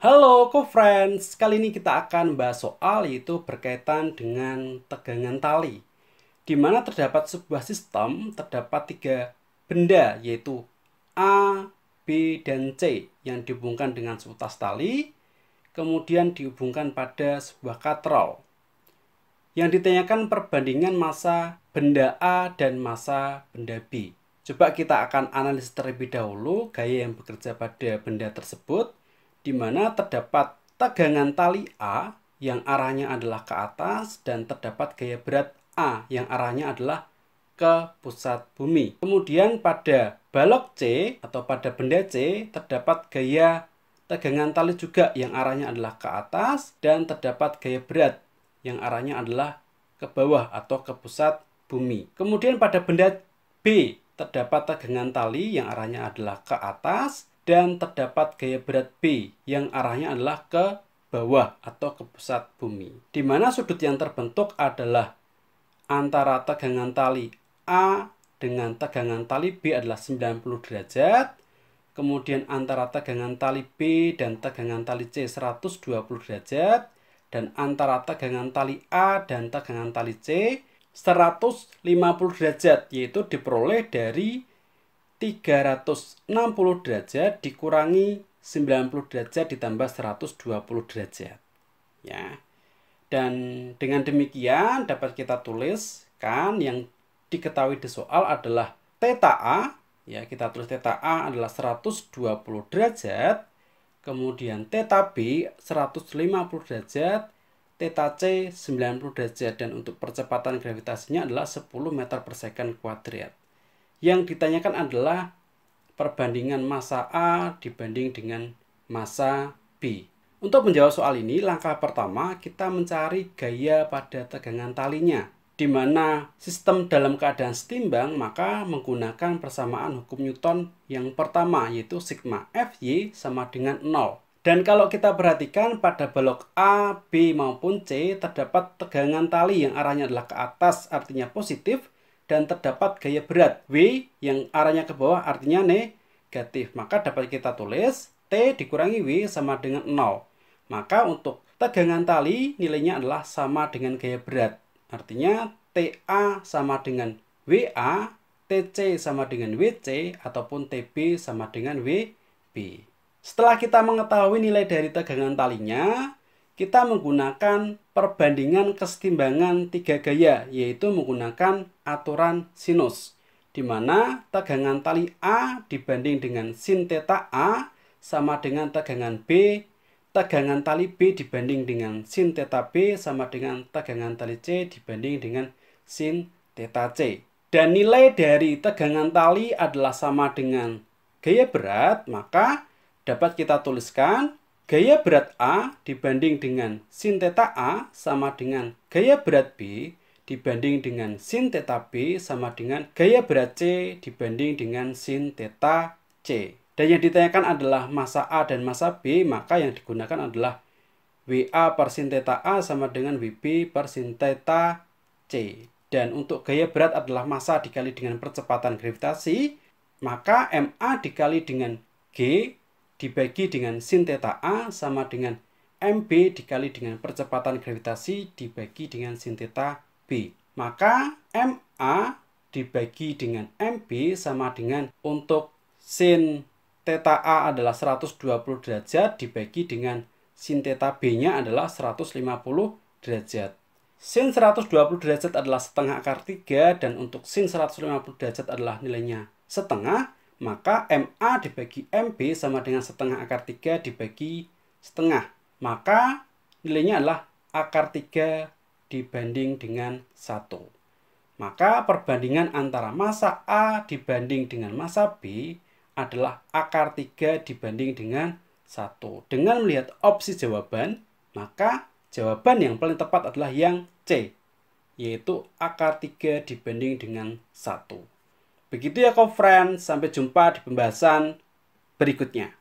Halo co-friends, kali ini kita akan membahas soal yaitu berkaitan dengan tegangan tali, di mana terdapat sebuah sistem, terdapat tiga benda yaitu A, B, dan C yang dihubungkan dengan seutas tali, kemudian dihubungkan pada sebuah katrol. Yang ditanyakan perbandingan massa benda A dan massa benda B. Coba kita akan analisis terlebih dahulu gaya yang bekerja pada benda tersebut, di mana terdapat tegangan tali A yang arahnya adalah ke atas dan terdapat gaya berat A yang arahnya adalah ke pusat bumi. Kemudian pada balok C atau pada benda C terdapat gaya tegangan tali juga yang arahnya adalah ke atas dan terdapat gaya berat yang arahnya adalah ke bawah atau ke pusat bumi. Kemudian pada benda B terdapat tegangan tali yang arahnya adalah ke atas dan terdapat gaya berat B yang arahnya adalah ke bawah atau ke pusat bumi, di mana sudut yang terbentuk adalah antara tegangan tali A dengan tegangan tali B adalah 90 derajat, kemudian antara tegangan tali B dan tegangan tali C 120 derajat, dan antara tegangan tali A dan tegangan tali C 150 derajat, yaitu diperoleh dari 360 derajat dikurangi 90 derajat ditambah 120 derajat, ya. Dan dengan demikian dapat kita tuliskan yang diketahui di soal adalah theta A, ya, kita tulis theta A adalah 120 derajat, kemudian theta B 150 derajat, theta C 90 derajat, dan untuk percepatan gravitasinya adalah 10 meter per second kuadrat. Yang ditanyakan adalah perbandingan massa A dibanding dengan massa B. Untuk menjawab soal ini, langkah pertama kita mencari gaya pada tegangan talinya. Di mana sistem dalam keadaan setimbang, maka menggunakan persamaan hukum Newton yang pertama, yaitu sigma Fy sama dengan 0. Dan kalau kita perhatikan pada balok A, B, maupun C, terdapat tegangan tali yang arahnya adalah ke atas, artinya positif, dan terdapat gaya berat W yang arahnya ke bawah artinya negatif. Maka dapat kita tulis T dikurangi W sama dengan 0. Maka untuk tegangan tali nilainya adalah sama dengan gaya berat. Artinya TA sama dengan WA, TC sama dengan WC, ataupun TB sama dengan WB. Setelah kita mengetahui nilai dari tegangan talinya, kita menggunakan perbandingan kesetimbangan tiga gaya, yaitu menggunakan aturan sinus, di mana tegangan tali A dibanding dengan sin theta A sama dengan tegangan B, tegangan tali B dibanding dengan sin theta B sama dengan tegangan tali C dibanding dengan sin theta C. Dan nilai dari tegangan tali adalah sama dengan gaya berat, maka dapat kita tuliskan gaya berat A dibanding dengan sin theta A sama dengan gaya berat B dibanding dengan sin theta B sama dengan gaya berat C dibanding dengan sin theta C. Dan yang ditanyakan adalah massa A dan massa B, maka yang digunakan adalah WA per sin theta A sama dengan WB per sin theta C. Dan untuk gaya berat adalah massa dikali dengan percepatan gravitasi, maka MA dikali dengan G dibagi dengan sin theta A sama dengan MB dikali dengan percepatan gravitasi dibagi dengan sin theta B. Maka MA dibagi dengan MB sama dengan, untuk sin theta A adalah 120 derajat dibagi dengan sin theta B-nya adalah 150 derajat. Sin 120 derajat adalah setengah akar 3 dan untuk sin 150 derajat adalah nilainya setengah. Maka MA dibagi MB sama dengan setengah akar 3 dibagi setengah. Maka nilainya adalah akar 3 dibanding dengan 1. Maka perbandingan antara massa A dibanding dengan massa B adalah akar 3 dibanding dengan 1. Dengan melihat opsi jawaban, maka jawaban yang paling tepat adalah yang C, yaitu akar 3 dibanding dengan 1. Begitu ya co-friends, sampai jumpa di pembahasan berikutnya.